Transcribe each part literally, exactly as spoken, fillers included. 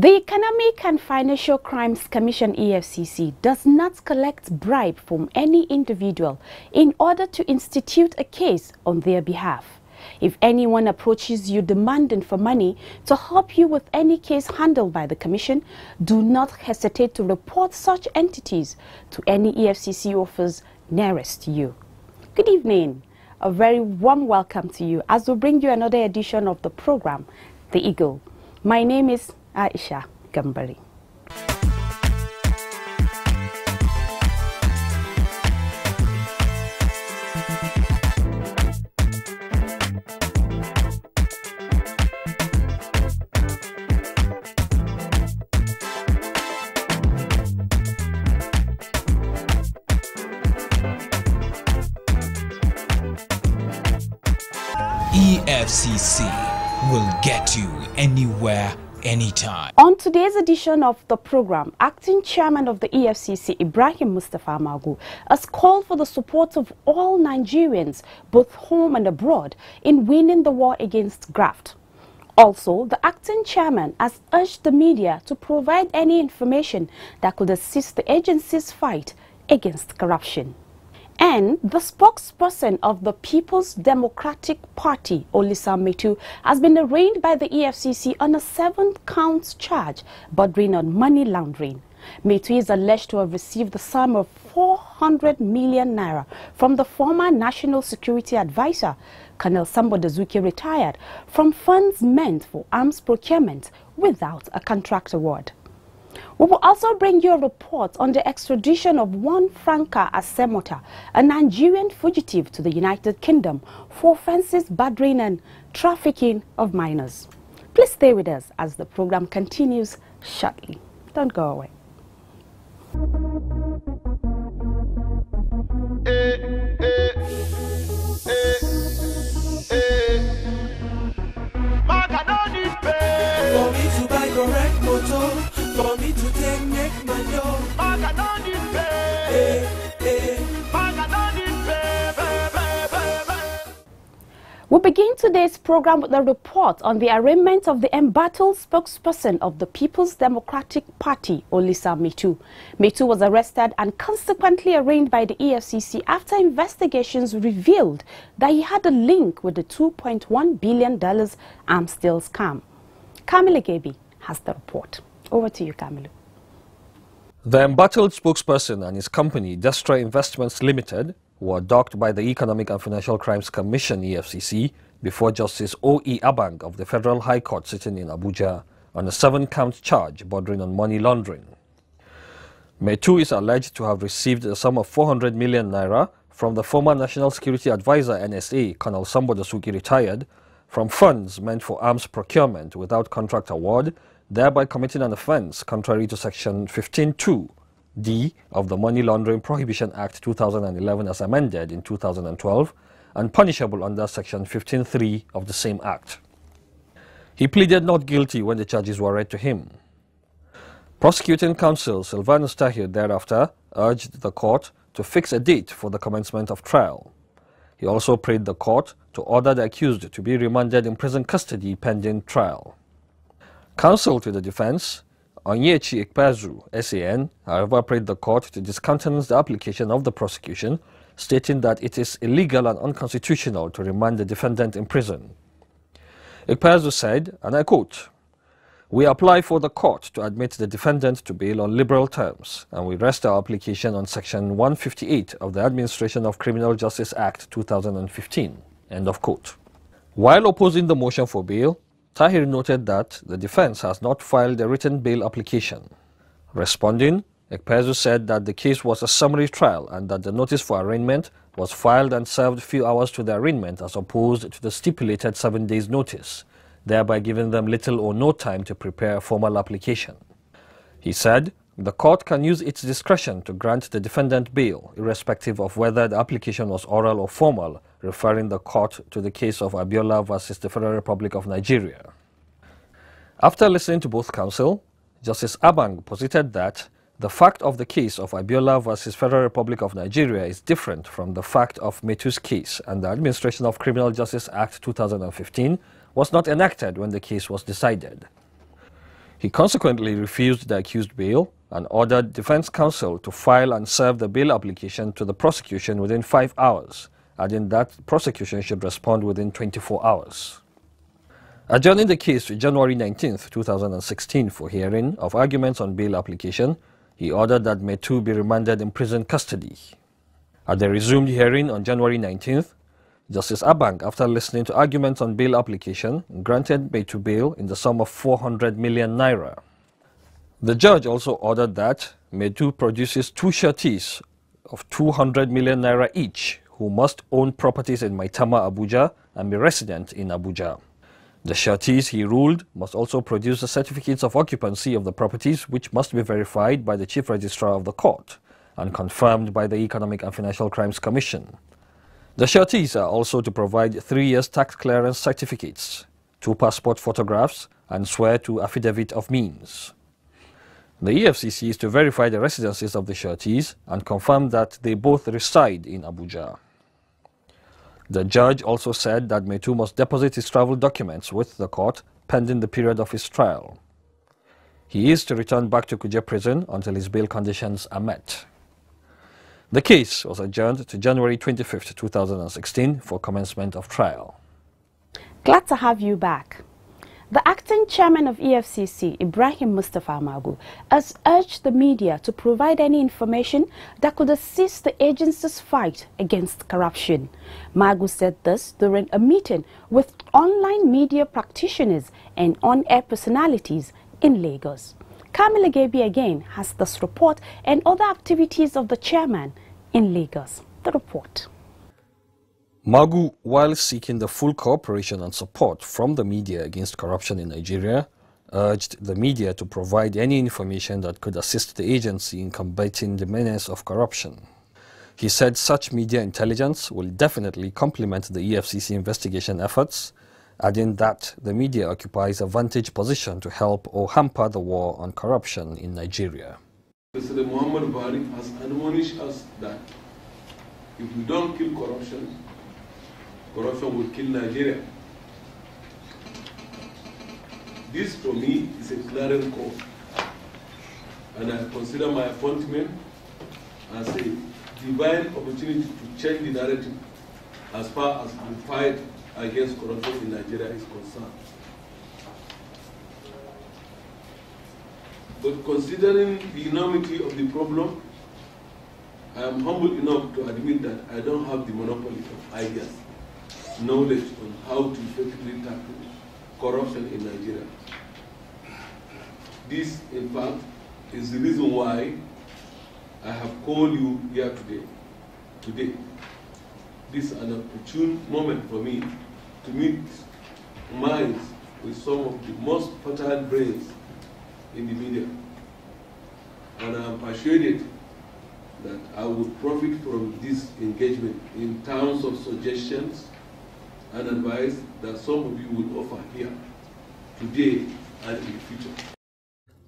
The Economic and Financial Crimes Commission E F C C does not collect bribe from any individual in order to institute a case on their behalf. If anyone approaches you demanding for money to help you with any case handled by the Commission, do not hesitate to report such entities to any E F C C office nearest you. Good evening. A very warm welcome to you as we bring you another edition of the program, The Eagle. My name is Aisha Gambari. E F C C will get you anywhere, anytime. On today's edition of the program, Acting Chairman of the E F C C, Ibrahim Mustapha Magu, has called for the support of all Nigerians, both home and abroad, in winning the war against graft. Also, the Acting Chairman has urged the media to provide any information that could assist the agency's fight against corruption. And the spokesperson of the People's Democratic Party, Olisa Metuh, has been arraigned by the E F C C on a seven-count charge bordering on money laundering. Metuh is alleged to have received the sum of four hundred million naira from the former National Security Advisor, Colonel Sambo Dasuki, retired, from funds meant for arms procurement without a contract award. We will also bring you a report on the extradition of one Franka Asemota, a Nigerian fugitive, to the United Kingdom for offences bordering on trafficking of minors. Please stay with us as the program continues shortly. Don't go away. Eh, eh, eh, eh. For me to buy correct motor, for me to take make my job, I don't need pay. Hey, hey. I don't need pay, pay, pay, pay. We begin today's program with a report on the arraignment of the embattled spokesperson of the People's Democratic Party, Olisa Metuh. Metuh was arrested and consequently arraigned by the E F C C after investigations revealed that he had a link with the two point one billion dollars arms deal scam. Kamilu Gabi has the report. Over to you, Kamilu. The embattled spokesperson and his company, Destra Investments Limited, were docked by the Economic and Financial Crimes Commission, E F C C, before Justice O E Abang of the Federal High Court sitting in Abuja on a seven-count charge bordering on money laundering. Metuh is alleged to have received a sum of four hundred million naira from the former National Security Advisor, N S A, Colonel Sambo Dasuki, retired, from funds meant for arms procurement without contract award, thereby committing an offence contrary to Section fifteen two D of the Money Laundering Prohibition Act two thousand eleven as amended in two thousand twelve and punishable under Section fifteen three of the same Act. He pleaded not guilty when the charges were read to him. Prosecuting counsel Sylvanus Tahir thereafter urged the court to fix a date for the commencement of trial. He also prayed the court to order the accused to be remanded in prison custody pending trial. Counsel to the defense, Onyechi Ikpeazu, S A N, however, prayed the court to discountenance the application of the prosecution, stating that it is illegal and unconstitutional to remand the defendant in prison. Ikpeazu said, and I quote, "We apply for the court to admit the defendant to bail on liberal terms, and we rest our application on Section one fifty-eight of the Administration of Criminal Justice Act two thousand fifteen." End of quote. While opposing the motion for bail, Tahir noted that the defense has not filed a written bail application. Responding, Ikpeazu said that the case was a summary trial and that the notice for arraignment was filed and served few hours to the arraignment as opposed to the stipulated seven days notice, thereby giving them little or no time to prepare a formal application. He said the court can use its discretion to grant the defendant bail, irrespective of whether the application was oral or formal, referring the court to the case of Abiola versus the Federal Republic of Nigeria. After listening to both counsel, Justice Abang posited that the fact of the case of Abiola versus Federal Republic of Nigeria is different from the fact of Metuh's case, and the Administration of Criminal Justice Act two thousand fifteen was not enacted when the case was decided. He consequently refused the accused bail and ordered defense counsel to file and serve the bail application to the prosecution within five hours, adding that prosecution should respond within twenty-four hours. Adjourning the case to January nineteenth two thousand sixteen for hearing of arguments on bail application, he ordered that Metuh be remanded in prison custody. At the resumed hearing on January nineteenth, Justice Abang, after listening to arguments on bail application, granted Metuh bail in the sum of four hundred million naira. The judge also ordered that Metuh produces two sureties of two hundred million naira each, who must own properties in Maitama, Abuja, and be resident in Abuja. The sureties, he ruled, must also produce the certificates of occupancy of the properties, which must be verified by the Chief Registrar of the Court and confirmed by the Economic and Financial Crimes Commission. The sureties are also to provide three years tax clearance certificates, two passport photographs, and swear to affidavit of means. The E F C C is to verify the residences of the sureties and confirm that they both reside in Abuja. The judge also said that Metuh must deposit his travel documents with the court pending the period of his trial. He is to return back to Kuje prison until his bail conditions are met. The case was adjourned to January twenty-fifth two thousand sixteen for commencement of trial. Glad to have you back. The acting chairman of E F C C, Ibrahim Mustapha Magu, has urged the media to provide any information that could assist the agency's fight against corruption. Magu said this during a meeting with online media practitioners and on-air personalities in Lagos. Kamilu Gabi again has this report and other activities of the chairman in Lagos. The report. Magu, while seeking the full cooperation and support from the media against corruption in Nigeria, urged the media to provide any information that could assist the agency in combating the menace of corruption. He said such media intelligence will definitely complement the E F C C investigation efforts, adding that the media occupies a vantage position to help or hamper the war on corruption in Nigeria. President Muhammadu Buhari has admonished us that if we don't kill corruption, corruption will kill Nigeria. This, for me, is a clarion call, and I consider my appointment as a divine opportunity to change the narrative as far as the fight against corruption in Nigeria is concerned. But considering the enormity of the problem, I am humble enough to admit that I don't have the monopoly of ideas, knowledge on how to effectively tackle corruption in Nigeria. This, in fact, is the reason why I have called you here today. Today, this is an opportune moment for me to meet minds with some of the most fertile brains in the media, and I am persuaded that I would profit from this engagement in terms of suggestions and advice that some of you will offer here today and in the future.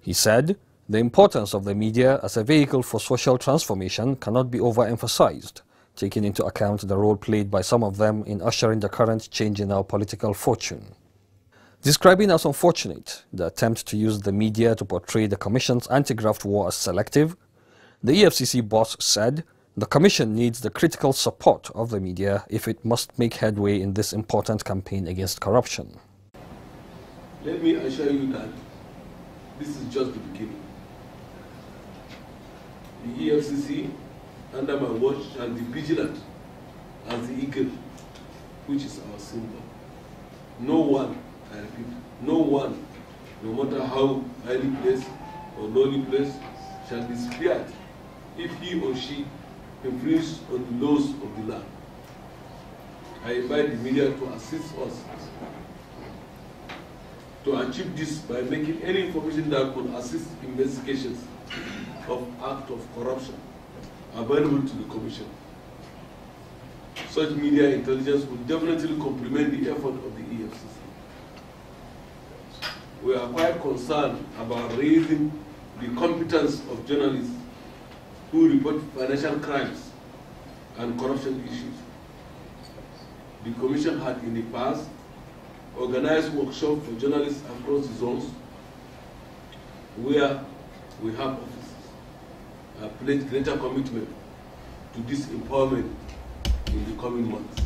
He said the importance of the media as a vehicle for social transformation cannot be overemphasized, taking into account the role played by some of them in ushering the current change in our political fortune. Describing as unfortunate the attempt to use the media to portray the Commission's anti-graft war as selective, the E F C C boss said the Commission needs the critical support of the media if it must make headway in this important campaign against corruption. Let me assure you that this is just the beginning. The E F C C, under my watch, shall be vigilant as the eagle, which is our symbol. No one I repeat, no one, no matter how highly placed or lowly placed, shall be spared if he or she infringes on the laws of the land. I invite the media to assist us to achieve this by making any information that could assist investigations of acts of corruption available to the Commission. Such media intelligence would definitely complement the effort of the E F C C. We are quite concerned about raising the competence of journalists who report financial crimes and corruption issues. The Commission had in the past organized workshops for journalists across the zones where we have offices. I pledge greater commitment to this empowerment in the coming months.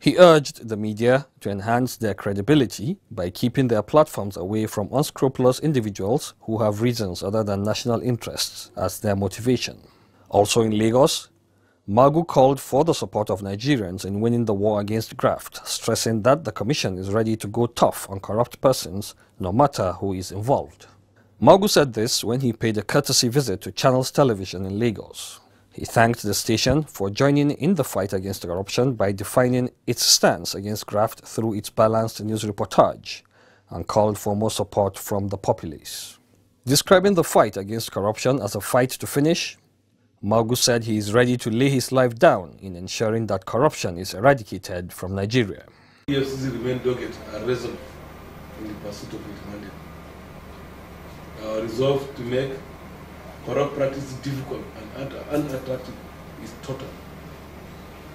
He urged the media to enhance their credibility by keeping their platforms away from unscrupulous individuals who have reasons other than national interests as their motivation. Also in Lagos, Magu called for the support of Nigerians in winning the war against graft, stressing that the Commission is ready to go tough on corrupt persons, no matter who is involved. Magu said this when he paid a courtesy visit to Channels Television in Lagos. He thanked the station for joining in the fight against corruption by defining its stance against graft through its balanced news reportage, and called for more support from the populace. Describing the fight against corruption as a fight to finish, Magu said he is ready to lay his life down in ensuring that corruption is eradicated from Nigeria. The E F C C remains dogged and resolute in the pursuit of its mandate. Our resolve to make corrupt practices difficult and unattractive is total.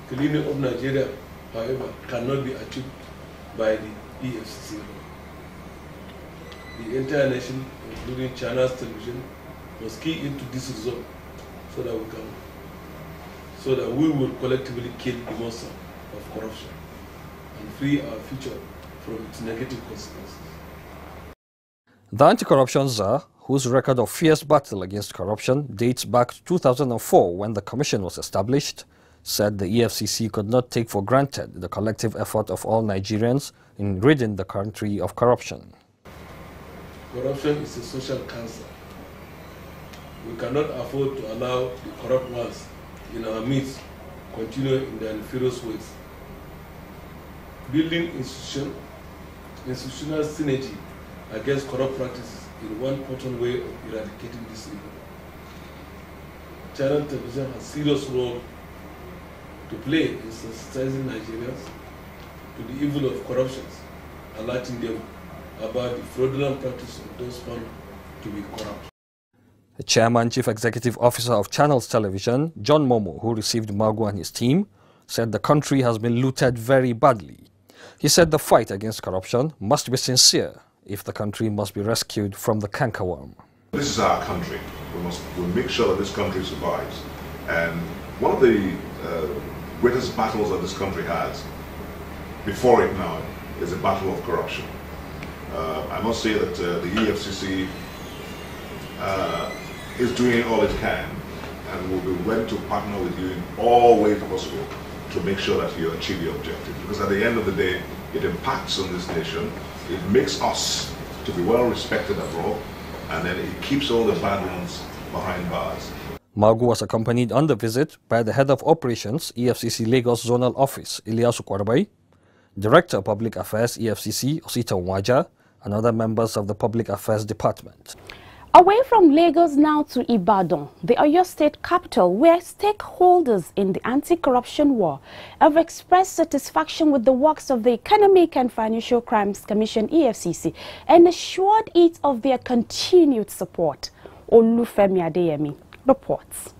Cleaning of Nigeria, however, cannot be achieved by the E F C C. The entire nation, including China's television, must key into this resolve. So that, we can, so that we will collectively kill the monster of corruption and free our future from its negative consequences. The anti-corruption czar, whose record of fierce battle against corruption dates back to two thousand four when the Commission was established, said the E F C C could not take for granted the collective effort of all Nigerians in ridding the country of corruption. Corruption is a social cancer. We cannot afford to allow the corrupt ones in our midst continue in their nefarious ways. Building institution, institutional synergy against corrupt practices is one important way of eradicating this evil. Channel Television has a serious role to play in sensitizing Nigerians to the evil of corruption, alerting them about the fraudulent practice of those found to be corrupt. The chairman, chief executive officer of Channels Television, John Momo, who received Magu and his team, said the country has been looted very badly. He said the fight against corruption must be sincere if the country must be rescued from the cankerworm. This is our country. We must we'll make sure that this country survives. And one of the uh, greatest battles that this country has before it now is the battle of corruption. Uh, I must say that uh, the E F C C uh, is doing all it can, and will be ready to partner with you in all ways possible to make sure that you achieve your objective. Because at the end of the day, it impacts on this nation, it makes us to be well respected abroad, and then it keeps all the bad ones behind bars. Magu was accompanied on the visit by the head of operations, E F C C Lagos Zonal Office, Ilyasu Kwarabai, Director of Public Affairs, E F C C, Osita Waja, and other members of the Public Affairs Department. Away from Lagos now to Ibadan, the Oyo State capital, where stakeholders in the anti-corruption war have expressed satisfaction with the works of the Economic and Financial Crimes Commission, E F C C, and assured it of their continued support. Olufemi Adeyemi reports.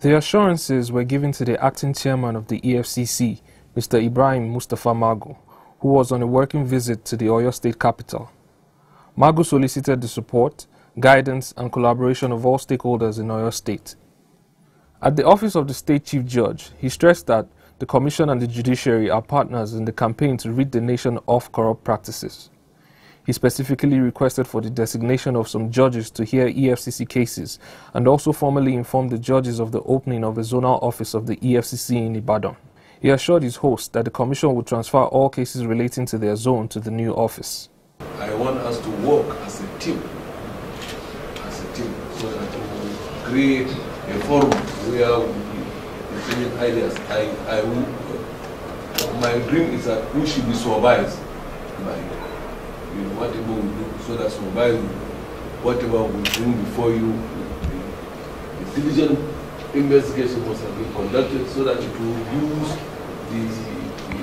The assurances were given to the acting chairman of the E F C C, Mister Ibrahim Mustapha Magu, who was on a working visit to the Oyo State capital. Magu solicited the support, guidance and collaboration of all stakeholders in Oyo State. At the office of the State Chief Judge, he stressed that the Commission and the Judiciary are partners in the campaign to rid the nation of corrupt practices. He specifically requested for the designation of some judges to hear E F C C cases and also formally informed the judges of the opening of a zonal office of the E F C C in Ibadan. He assured his host that the Commission would transfer all cases relating to their zone to the new office. I want us to work as a team, as a team, so that we create a forum where we exchange ideas. I, I will, my dream is that we should be supervised by you know, whatever we do, so that supervised whatever we bring before you, the diligent investigation must have been conducted so that it will use the, the,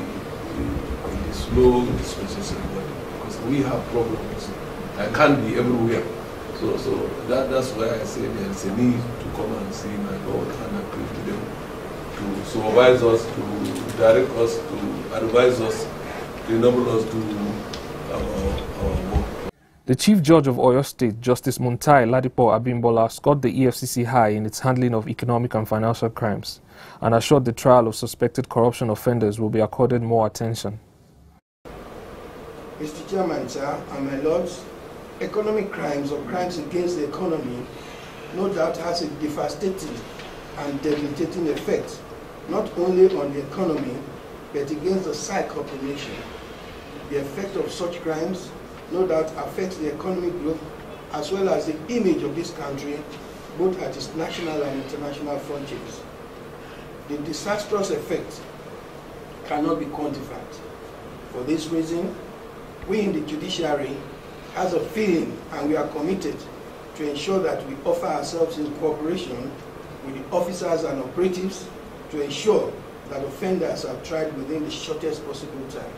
the, the slow dispensation. We have problems. I can't be everywhere. So so that, that's why I say there is a need to come and see my God and appeal to them to supervise us, to direct us, to advise us, to enable us to our, our work. The Chief Judge of Oyo State, Justice Muntai Ladipo Abimbola, scored the E F C C high in its handling of economic and financial crimes and assured the trial of suspected corruption offenders will be accorded more attention. Mister Chairman, sir, and my lords, economic crimes or crimes against the economy no doubt has a devastating and debilitating effect, not only on the economy, but against the psyche of the nation. The effect of such crimes no doubt affects the economic growth as well as the image of this country, both at its national and international frontiers. The disastrous effect cannot be quantified. For this reason, we in the judiciary has a feeling and we are committed to ensure that we offer ourselves in cooperation with the officers and operatives to ensure that offenders are tried within the shortest possible time.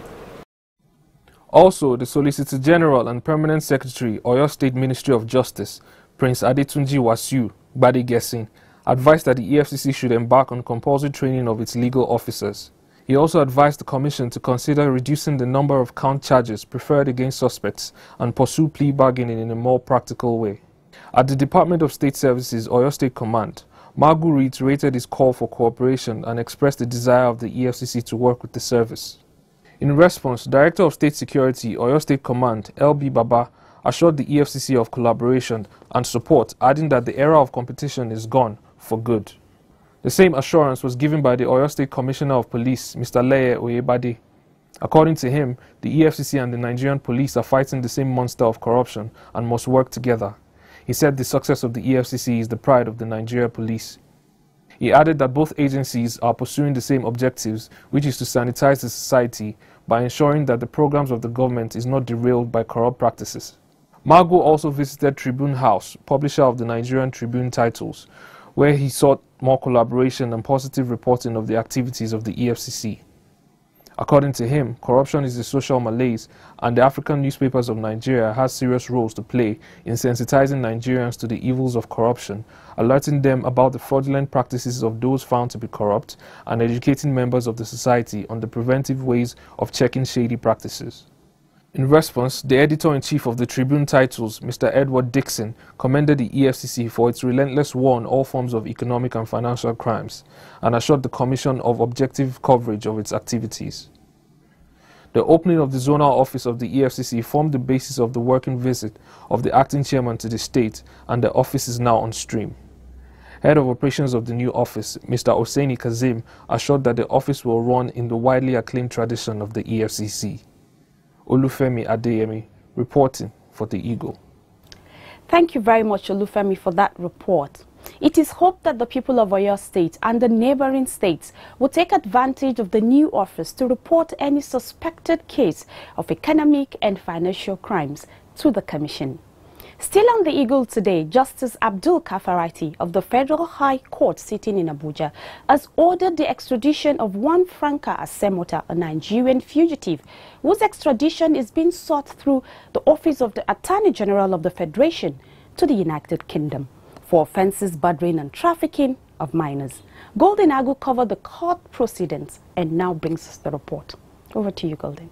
Also, the Solicitor General and Permanent Secretary, Oyo State Ministry of Justice, Prince Adetunji Wasiu Gbadegesin, advised that the E F C C should embark on compulsory training of its legal officers. He also advised the Commission to consider reducing the number of count charges preferred against suspects and pursue plea bargaining in a more practical way. At the Department of State Services, Oyo State Command, Magu reiterated his call for cooperation and expressed the desire of the E F C C to work with the service. In response, Director of State Security, Oyo State Command, L B Baba, assured the E F C C of collaboration and support, adding that the era of competition is gone for good. The same assurance was given by the Oyo State Commissioner of Police, Mister Leye Oyebade. According to him, the E F C C and the Nigerian police are fighting the same monster of corruption and must work together. He said the success of the E F C C is the pride of the Nigeria police. He added that both agencies are pursuing the same objectives, which is to sanitize the society by ensuring that the programs of the government is not derailed by corrupt practices. Magu also visited Tribune House, publisher of the Nigerian Tribune titles, where he sought more collaboration and positive reporting of the activities of the E F C C. According to him, corruption is a social malaise, and the African newspapers of Nigeria has serious roles to play in sensitizing Nigerians to the evils of corruption, alerting them about the fraudulent practices of those found to be corrupt, and educating members of the society on the preventive ways of checking shady practices. In response, the editor-in-chief of the Tribune titles, Mister Edward Dixon, commended the E F C C for its relentless war on all forms of economic and financial crimes and assured the Commission of objective coverage of its activities. The opening of the zonal office of the E F C C formed the basis of the working visit of the acting chairman to the state, and the office is now on stream. Head of Operations of the new office, Mister Oseni Kazim, assured that the office will run in the widely acclaimed tradition of the E F C C. Olufemi Adeyemi reporting for the Eagle. Thank you very much, Olufemi, for that report. It is hoped that the people of Oyo State and the neighboring states will take advantage of the new office to report any suspected case of economic and financial crimes to the Commission. Still on the Eagle today, Justice Abdul Kafarati of the Federal High Court sitting in Abuja has ordered the extradition of one Franka Asemota, a Nigerian fugitive, whose extradition is being sought through the Office of the Attorney General of the Federation to the United Kingdom for offences bordering on trafficking of minors. Golden Agu covered the court proceedings and now brings us the report. Over to you, Golden.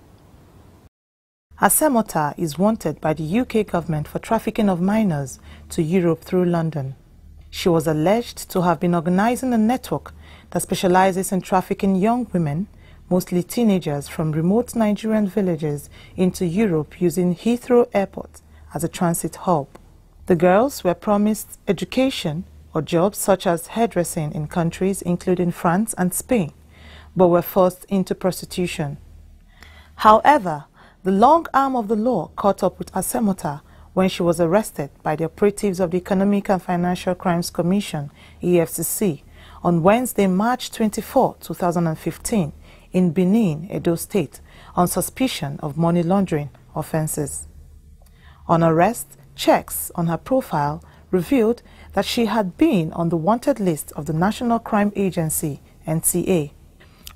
Asemota is wanted by the U K government for trafficking of minors to Europe through London. She was alleged to have been organising a network that specialises in trafficking young women, mostly teenagers, from remote Nigerian villages into Europe using Heathrow Airport as a transit hub. The girls were promised education or jobs such as hairdressing in countries including France and Spain, but were forced into prostitution. However, the long arm of the law caught up with Asemota when she was arrested by the operatives of the Economic and Financial Crimes Commission, E F C C, on Wednesday, March twenty-fourth, two thousand fifteen, in Benin, Edo State, on suspicion of money laundering offenses. On arrest, checks on her profile revealed that she had been on the wanted list of the National Crime Agency, N C A.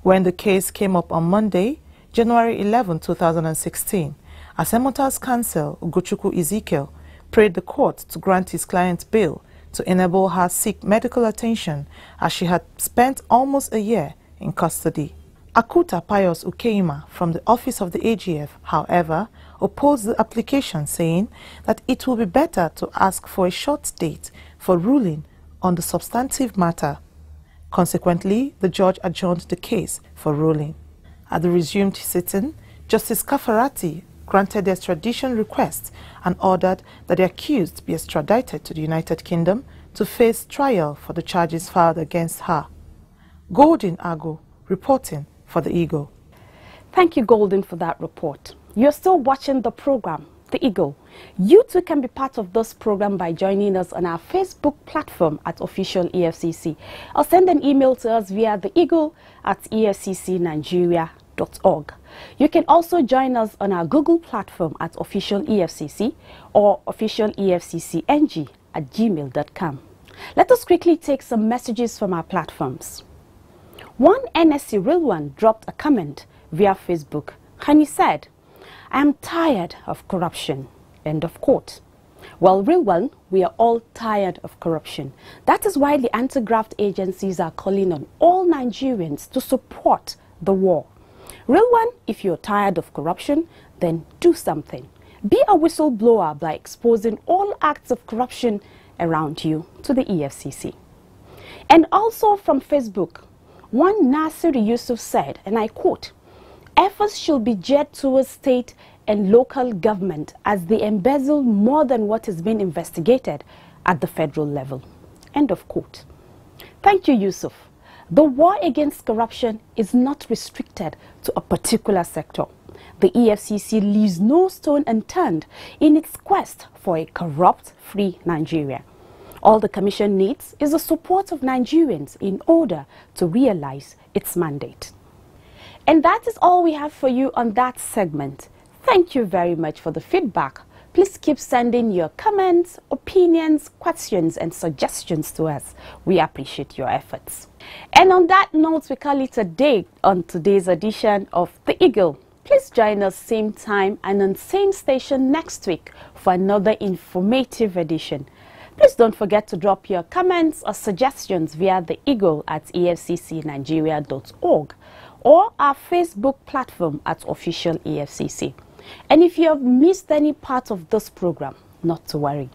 When the case came up on Monday, January eleventh, two thousand sixteen, Asemota's counsel, Ugochuku Ezekiel, prayed the court to grant his client bail to enable her seek medical attention, as she had spent almost a year in custody. Akuta Pius Ukeima from the office of the A G F, however, opposed the application, saying that it will be better to ask for a short date for ruling on the substantive matter. Consequently, the judge adjourned the case for ruling. At the resumed sitting, Justice Kafarati granted the extradition request and ordered that the accused be extradited to the United Kingdom to face trial for the charges filed against her. Golden Agu, reporting for The Eagle. Thank you, Golden, for that report. You're still watching the program, The Eagle. You too can be part of this program by joining us on our Facebook platform at Official E F C C, or send an email to us via the eagle at E F C C nigeria dot org. You can also join us on our Google platform at Official E F C C or Official E F C C N G at gmail dot com. Let us quickly take some messages from our platforms. One N S C real one dropped a comment via Facebook, and he said, "I am tired of corruption." End of quote. Well, real one, we are all tired of corruption. That is why the anti-graft agencies are calling on all Nigerians to support the war. Real one, if you're tired of corruption, then do something. Be a whistleblower by exposing all acts of corruption around you to the E F C C. And also from Facebook, one Nasir Yusuf said, and I quote, "Efforts should be geared towards state and local government as they embezzle more than what is being investigated at the federal level." End of quote. Thank you, Yusuf. The war against corruption is not restricted to a particular sector. The E F C C leaves no stone unturned in its quest for a corrupt-free Nigeria. All the Commission needs is the support of Nigerians in order to realize its mandate. And that is all we have for you on that segment. Thank you very much for the feedback. Please keep sending your comments, opinions, questions, and suggestions to us. We appreciate your efforts. And on that note, we call it a day on today's edition of The Eagle. Please join us same time and on same station next week for another informative edition. Please don't forget to drop your comments or suggestions via The Eagle at E F C C Nigeria dot org or our Facebook platform at Official E F C C. And if you have missed any part of this program, not to worry.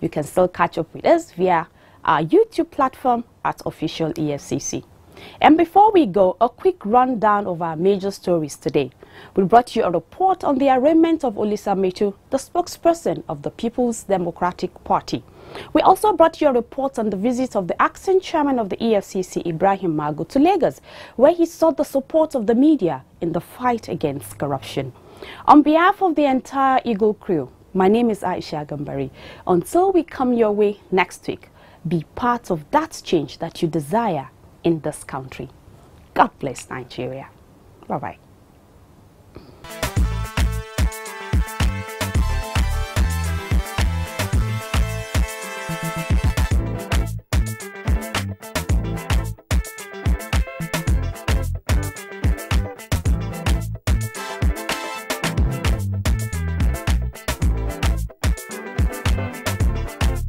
You can still catch up with us via our YouTube platform at Official E F C C. And before we go, a quick rundown of our major stories today. We brought you a report on the arraignment of Olisa Metuh, the spokesperson of the People's Democratic Party. We also brought you a report on the visit of the acting chairman of the E F C C, Ibrahim Magu, to Lagos, where he sought the support of the media in the fight against corruption. On behalf of the entire Eagle crew, my name is Aisha Gambari. Until we come your way next week, be part of that change that you desire in this country. God bless Nigeria. Bye-bye.